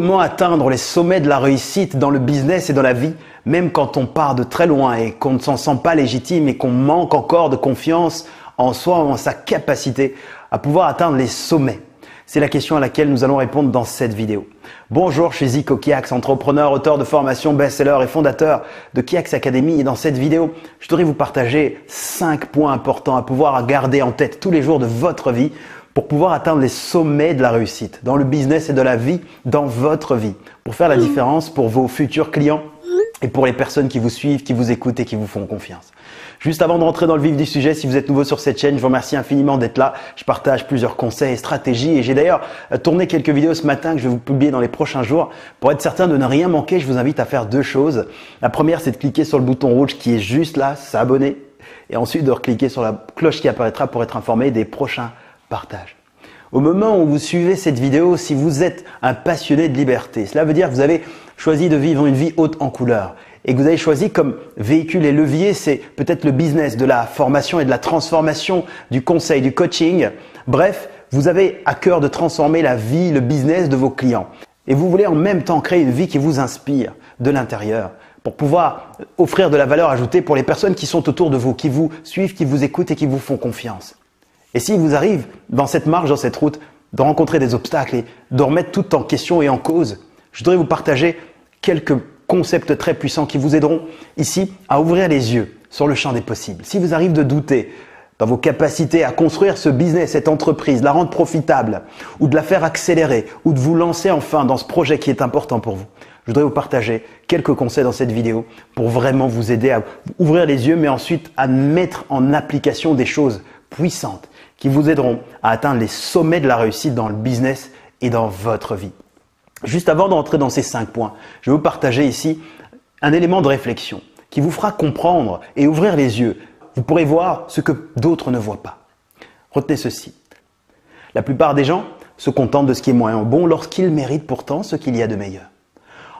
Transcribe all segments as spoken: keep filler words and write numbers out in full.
Comment atteindre les sommets de la réussite dans le business et dans la vie, même quand on part de très loin et qu'on ne s'en sent pas légitime et qu'on manque encore de confiance en soi ou en sa capacité à pouvoir atteindre les sommets? C'est la question à laquelle nous allons répondre dans cette vidéo. Bonjour, je suis Zico Kiaxx, entrepreneur, auteur de formation, best-seller et fondateur de Kiaxx Academy. Et dans cette vidéo, je voudrais vous partager cinq points importants à pouvoir garder en tête tous les jours de votre vie pour pouvoir atteindre les sommets de la réussite, dans le business et de la vie, dans votre vie, pour faire la différence pour vos futurs clients et pour les personnes qui vous suivent, qui vous écoutent et qui vous font confiance. Juste avant de rentrer dans le vif du sujet, si vous êtes nouveau sur cette chaîne, je vous remercie infiniment d'être là. Je partage plusieurs conseils et stratégies et j'ai d'ailleurs tourné quelques vidéos ce matin que je vais vous publier dans les prochains jours. Pour être certain de ne rien manquer, je vous invite à faire deux choses. La première, c'est de cliquer sur le bouton rouge qui est juste là, s'abonner, et ensuite de recliquer sur la cloche qui apparaîtra pour être informé des prochains partage. Au moment où vous suivez cette vidéo, si vous êtes un passionné de liberté, cela veut dire que vous avez choisi de vivre une vie haute en couleur et que vous avez choisi comme véhicule et levier, c'est peut-être le business, de la formation et de la transformation, du conseil, du coaching. Bref, vous avez à cœur de transformer la vie, le business de vos clients et vous voulez en même temps créer une vie qui vous inspire de l'intérieur, pour pouvoir offrir de la valeur ajoutée pour les personnes qui sont autour de vous, qui vous suivent, qui vous écoutent et qui vous font confiance. Et s'il vous arrive, dans cette marche, dans cette route, de rencontrer des obstacles et de remettre tout en question et en cause, je voudrais vous partager quelques concepts très puissants qui vous aideront ici à ouvrir les yeux sur le champ des possibles. S'il vous arrive de douter dans vos capacités à construire ce business, cette entreprise, la rendre profitable ou de la faire accélérer ou de vous lancer enfin dans ce projet qui est important pour vous, je voudrais vous partager quelques conseils dans cette vidéo pour vraiment vous aider à ouvrir les yeux, mais ensuite à mettre en application des choses puissantes qui vous aideront à atteindre les sommets de la réussite dans le business et dans votre vie. Juste avant d'entrer dans ces cinq points, je vais vous partager ici un élément de réflexion qui vous fera comprendre et ouvrir les yeux. Vous pourrez voir ce que d'autres ne voient pas. Retenez ceci. La plupart des gens se contentent de ce qui est moyen bon lorsqu'ils méritent pourtant ce qu'il y a de meilleur.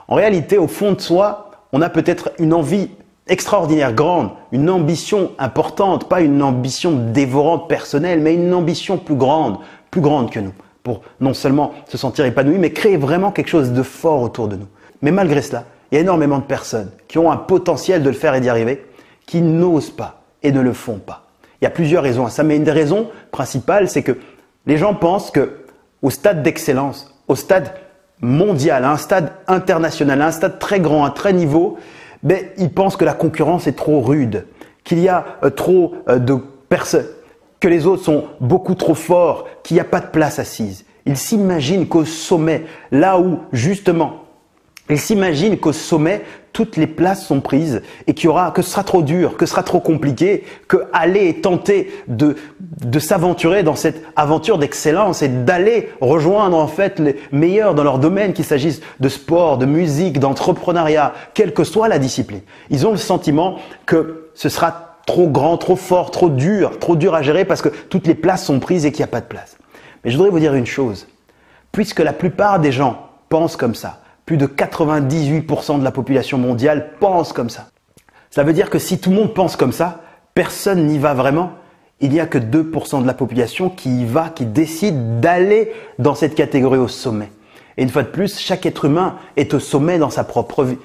En réalité, au fond de soi, on a peut-être une envie extraordinaire, grande, une ambition importante, pas une ambition dévorante personnelle, mais une ambition plus grande, plus grande que nous, pour non seulement se sentir épanoui, mais créer vraiment quelque chose de fort autour de nous. Mais malgré cela, il y a énormément de personnes qui ont un potentiel de le faire et d'y arriver, qui n'osent pas et ne le font pas. Il y a plusieurs raisons à ça, mais une des raisons principales, c'est que les gens pensent que au stade d'excellence, au stade mondial, à un stade international, à un stade très grand, à très niveau, ben, ils pensent que la concurrence est trop rude, qu'il y a euh, trop euh, de personnes, que les autres sont beaucoup trop forts, qu'il n'y a pas de place assise. Ils s'imaginent qu'au sommet, là où justement, ils s'imaginent qu'au sommet, toutes les places sont prises et qu'il y aura, que ce sera trop dur, que ce sera trop compliqué, que aller et tenter de, de s'aventurer dans cette aventure d'excellence et d'aller rejoindre en fait les meilleurs dans leur domaine, qu'il s'agisse de sport, de musique, d'entrepreneuriat, quelle que soit la discipline. Ils ont le sentiment que ce sera trop grand, trop fort, trop dur, trop dur à gérer parce que toutes les places sont prises et qu'il n'y a pas de place. Mais je voudrais vous dire une chose, puisque la plupart des gens pensent comme ça, plus de quatre-vingt-dix-huit pour cent de la population mondiale pense comme ça. Ça veut dire que si tout le monde pense comme ça, personne n'y va vraiment. Il n'y a que deux pour cent de la population qui y va, qui décide d'aller dans cette catégorie au sommet. Et une fois de plus, chaque être humain est au sommet dans sa propre vie.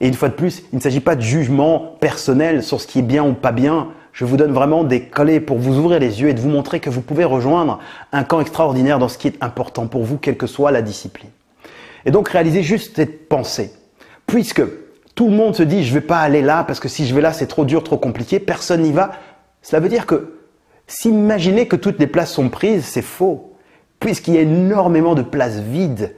Et une fois de plus, il ne s'agit pas de jugement personnel sur ce qui est bien ou pas bien. Je vous donne vraiment des clés pour vous ouvrir les yeux et de vous montrer que vous pouvez rejoindre un camp extraordinaire dans ce qui est important pour vous, quelle que soit la discipline. Et donc réaliser juste cette pensée, puisque tout le monde se dit « je ne vais pas aller là parce que si je vais là c'est trop dur, trop compliqué, personne n'y va », cela veut dire que s'imaginer que toutes les places sont prises, c'est faux, puisqu'il y a énormément de places vides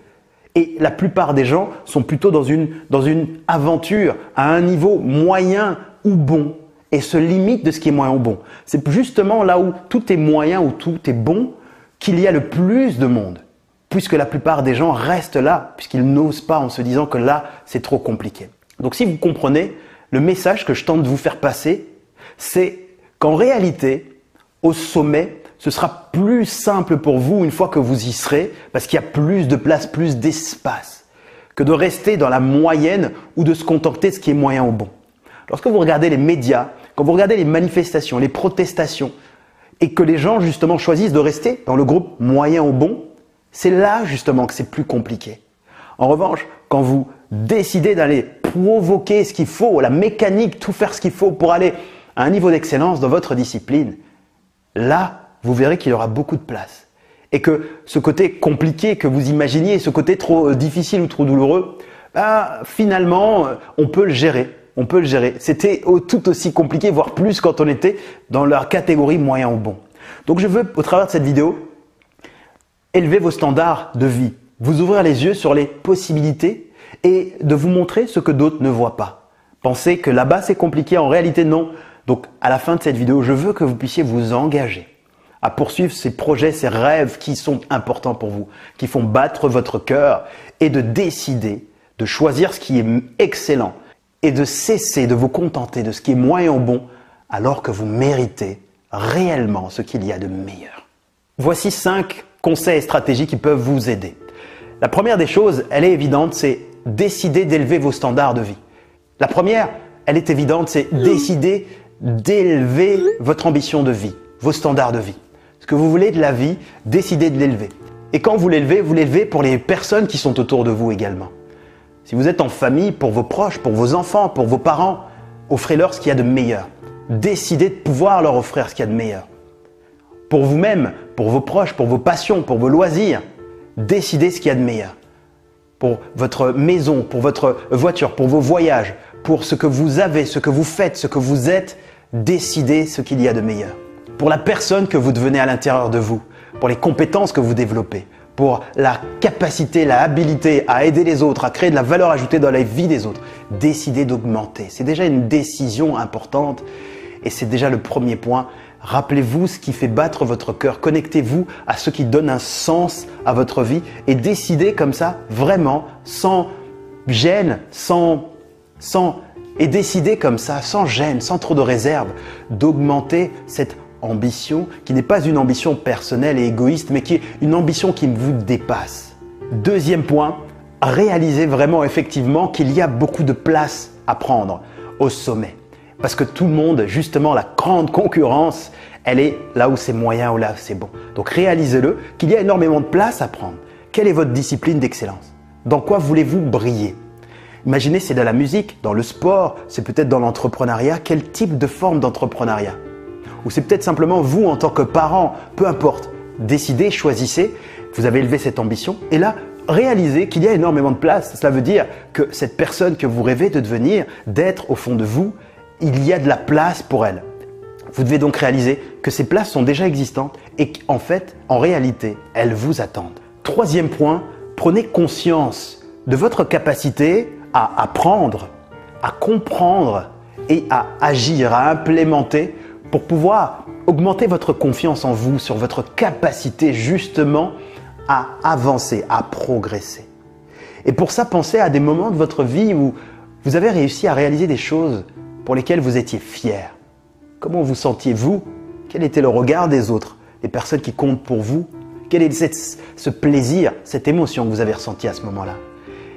et la plupart des gens sont plutôt dans une, dans une aventure à un niveau moyen ou bon et se limitent de ce qui est moyen ou bon. C'est justement là où tout est moyen ou tout est bon qu'il y a le plus de monde. Puisque la plupart des gens restent là, puisqu'ils n'osent pas en se disant que là, c'est trop compliqué. Donc si vous comprenez, le message que je tente de vous faire passer, c'est qu'en réalité, au sommet, ce sera plus simple pour vous une fois que vous y serez, parce qu'il y a plus de place, plus d'espace, que de rester dans la moyenne ou de se contenter de ce qui est moyen ou bon. Lorsque vous regardez les médias, quand vous regardez les manifestations, les protestations, et que les gens justement choisissent de rester dans le groupe moyen ou bon, c'est là justement que c'est plus compliqué. En revanche, quand vous décidez d'aller provoquer ce qu'il faut, la mécanique, tout faire ce qu'il faut pour aller à un niveau d'excellence dans votre discipline, là, vous verrez qu'il y aura beaucoup de place. Et que ce côté compliqué que vous imaginiez, ce côté trop difficile ou trop douloureux, bah, finalement, on peut le gérer. On peut le gérer. C'était tout aussi compliqué, voire plus quand on était dans leur catégorie moyen ou bon. Donc je veux, au travers de cette vidéo, élever vos standards de vie, vous ouvrir les yeux sur les possibilités et de vous montrer ce que d'autres ne voient pas. Pensez que là-bas c'est compliqué, en réalité non. Donc à la fin de cette vidéo, je veux que vous puissiez vous engager à poursuivre ces projets, ces rêves qui sont importants pour vous, qui font battre votre cœur, et de décider, de choisir ce qui est excellent et de cesser de vous contenter de ce qui est moyen ou bon alors que vous méritez réellement ce qu'il y a de meilleur. Voici cinq conseils et stratégies qui peuvent vous aider. La première des choses, elle est évidente, c'est décider d'élever vos standards de vie. La première, elle est évidente, c'est décider d'élever votre ambition de vie, vos standards de vie. Ce que vous voulez de la vie, décidez de l'élever. Et quand vous l'élevez, vous l'élevez pour les personnes qui sont autour de vous également. Si vous êtes en famille, pour vos proches, pour vos enfants, pour vos parents, offrez-leur ce qu'il y a de meilleur. Décidez de pouvoir leur offrir ce qu'il y a de meilleur. Pour vous-même, pour vos proches, pour vos passions, pour vos loisirs, décidez ce qu'il y a de meilleur. Pour votre maison, pour votre voiture, pour vos voyages, pour ce que vous avez, ce que vous faites, ce que vous êtes, décidez ce qu'il y a de meilleur. Pour la personne que vous devenez à l'intérieur de vous, pour les compétences que vous développez, pour la capacité, la habilité à aider les autres, à créer de la valeur ajoutée dans la vie des autres, décidez d'augmenter. C'est déjà une décision importante. Et c'est déjà le premier point. Rappelez-vous ce qui fait battre votre cœur. Connectez-vous à ce qui donne un sens à votre vie et décidez comme ça, vraiment, sans gêne, sans, sans, et décidez comme ça, sans gêne, sans trop de réserve, d'augmenter cette ambition qui n'est pas une ambition personnelle et égoïste, mais qui est une ambition qui vous dépasse. Deuxième point, réalisez vraiment effectivement qu'il y a beaucoup de place à prendre au sommet. Parce que tout le monde, justement, la grande concurrence, elle est là où c'est moyen ou là où c'est bon. Donc réalisez-le qu'il y a énormément de place à prendre. Quelle est votre discipline d'excellence? Dans quoi voulez-vous briller? Imaginez, c'est dans la musique, dans le sport, c'est peut-être dans l'entrepreneuriat. Quel type de forme d'entrepreneuriat? Ou c'est peut-être simplement vous en tant que parent, peu importe. Décidez, choisissez, vous avez élevé cette ambition et là, réalisez qu'il y a énormément de place. Cela veut dire que cette personne que vous rêvez de devenir, d'être au fond de vous, il y a de la place pour elle. Vous devez donc réaliser que ces places sont déjà existantes et qu'en fait, en réalité, elles vous attendent. Troisième point, prenez conscience de votre capacité à apprendre, à comprendre et à agir, à implémenter pour pouvoir augmenter votre confiance en vous, sur votre capacité justement à avancer, à progresser. Et pour ça, pensez à des moments de votre vie où vous avez réussi à réaliser des choses pour lesquels vous étiez fier. Comment vous sentiez-vous? Quel était le regard des autres, des personnes qui comptent pour vous? Quel est cette, ce plaisir, cette émotion que vous avez ressentie à ce moment-là?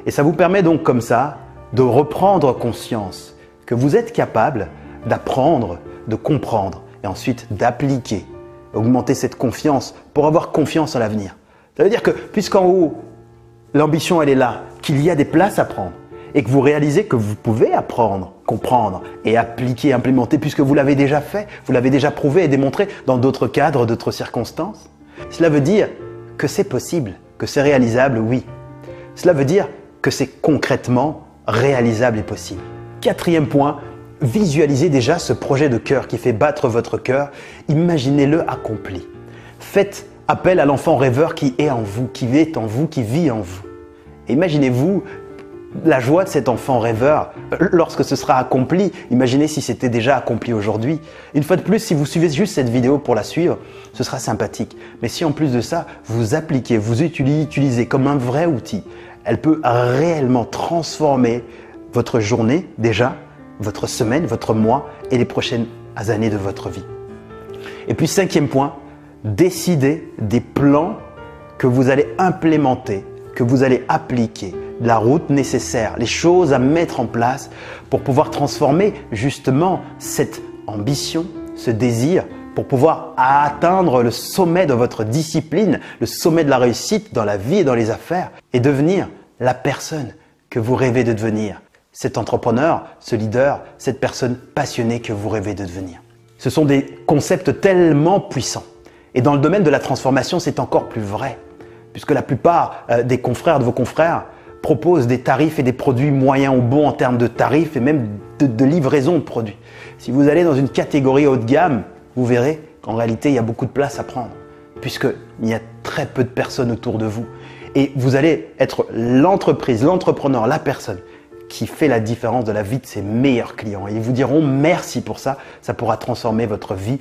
Et ça vous permet donc comme ça de reprendre conscience que vous êtes capable d'apprendre, de comprendre et ensuite d'appliquer, augmenter cette confiance pour avoir confiance en l'avenir. Ça veut dire que puisqu'en haut, l'ambition elle est là, qu'il y a des places à prendre, et que vous réalisez que vous pouvez apprendre, comprendre et appliquer, implémenter puisque vous l'avez déjà fait, vous l'avez déjà prouvé et démontré dans d'autres cadres, d'autres circonstances. Cela veut dire que c'est possible, que c'est réalisable, oui. Cela veut dire que c'est concrètement réalisable et possible. Quatrième point, visualisez déjà ce projet de cœur qui fait battre votre cœur. Imaginez-le accompli. Faites appel à l'enfant rêveur qui est en vous, qui est en vous, qui vit en vous. Imaginez-vous la joie de cet enfant rêveur, lorsque ce sera accompli, imaginez si c'était déjà accompli aujourd'hui. Une fois de plus, si vous suivez juste cette vidéo pour la suivre, ce sera sympathique. Mais si en plus de ça, vous appliquez, vous utilisez comme un vrai outil, elle peut réellement transformer votre journée déjà, votre semaine, votre mois et les prochaines années de votre vie. Et puis cinquième point, décidez des plans que vous allez implémenter, que vous allez appliquer, la route nécessaire, les choses à mettre en place pour pouvoir transformer justement cette ambition, ce désir, pour pouvoir atteindre le sommet de votre discipline, le sommet de la réussite dans la vie et dans les affaires et devenir la personne que vous rêvez de devenir. Cet entrepreneur, ce leader, cette personne passionnée que vous rêvez de devenir. Ce sont des concepts tellement puissants. Et dans le domaine de la transformation, c'est encore plus vrai. Puisque la plupart des confrères, de vos confrères, proposent des tarifs et des produits moyens ou bons en termes de tarifs et même de, de livraison de produits. Si vous allez dans une catégorie haut de gamme, vous verrez qu'en réalité, il y a beaucoup de place à prendre. Puisqu'il y a très peu de personnes autour de vous. Et vous allez être l'entreprise, l'entrepreneur, la personne qui fait la différence de la vie de ses meilleurs clients. Et ils vous diront merci pour ça, ça pourra transformer votre vie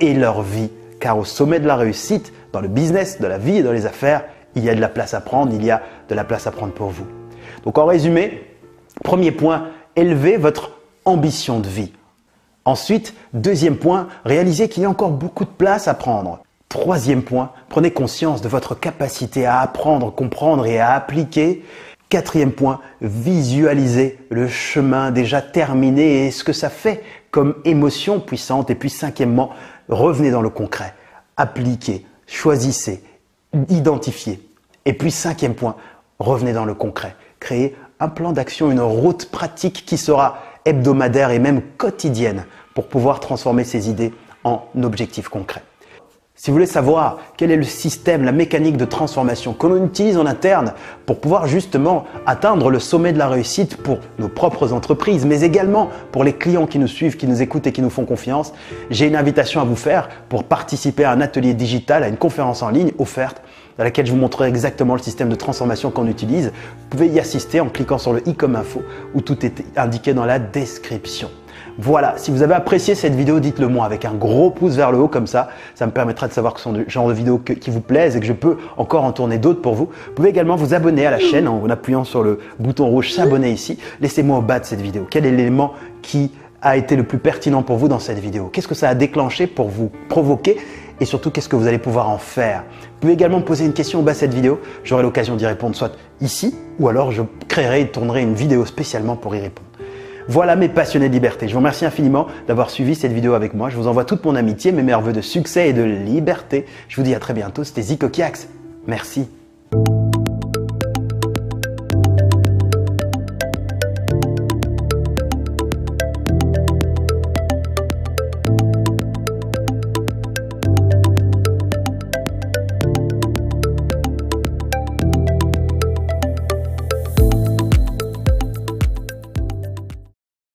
et leur vie. Car au sommet de la réussite, dans le business, de la vie et dans les affaires, il y a de la place à prendre, il y a de la place à prendre pour vous. Donc en résumé, premier point, élevez votre ambition de vie. Ensuite, deuxième point, réalisez qu'il y a encore beaucoup de place à prendre. Troisième point, prenez conscience de votre capacité à apprendre, comprendre et à appliquer. Quatrième point, visualisez le chemin déjà terminé et ce que ça fait comme émotion puissante. Et puis cinquièmement, revenez dans le concret, appliquez, choisissez, identifiez. Et puis cinquième point, revenez dans le concret, créez un plan d'action, une route pratique qui sera hebdomadaire et même quotidienne pour pouvoir transformer ces idées en objectifs concrets. Si vous voulez savoir quel est le système, la mécanique de transformation que l'on utilise en interne pour pouvoir justement atteindre le sommet de la réussite pour nos propres entreprises, mais également pour les clients qui nous suivent, qui nous écoutent et qui nous font confiance, j'ai une invitation à vous faire pour participer à un atelier digital, à une conférence en ligne offerte dans laquelle je vous montrerai exactement le système de transformation qu'on utilise. Vous pouvez y assister en cliquant sur le i comme info où tout est indiqué dans la description. Voilà, si vous avez apprécié cette vidéo, dites-le moi avec un gros pouce vers le haut comme ça. Ça me permettra de savoir que ce sont le genre de vidéos que, qui vous plaisent et que je peux encore en tourner d'autres pour vous. Vous pouvez également vous abonner à la chaîne en appuyant sur le bouton rouge s'abonner ici. Laissez-moi au bas de cette vidéo. Quel est l'élément qui a été le plus pertinent pour vous dans cette vidéo? Qu'est-ce que ça a déclenché pour vous provoquer? Et surtout, qu'est-ce que vous allez pouvoir en faire? Vous pouvez également poser une question au bas de cette vidéo. J'aurai l'occasion d'y répondre soit ici ou alors je créerai et tournerai une vidéo spécialement pour y répondre. Voilà mes passionnés de liberté, je vous remercie infiniment d'avoir suivi cette vidéo avec moi. Je vous envoie toute mon amitié, mes meilleurs voeux de succès et de liberté. Je vous dis à très bientôt, c'était Zico Kiaxx. Merci.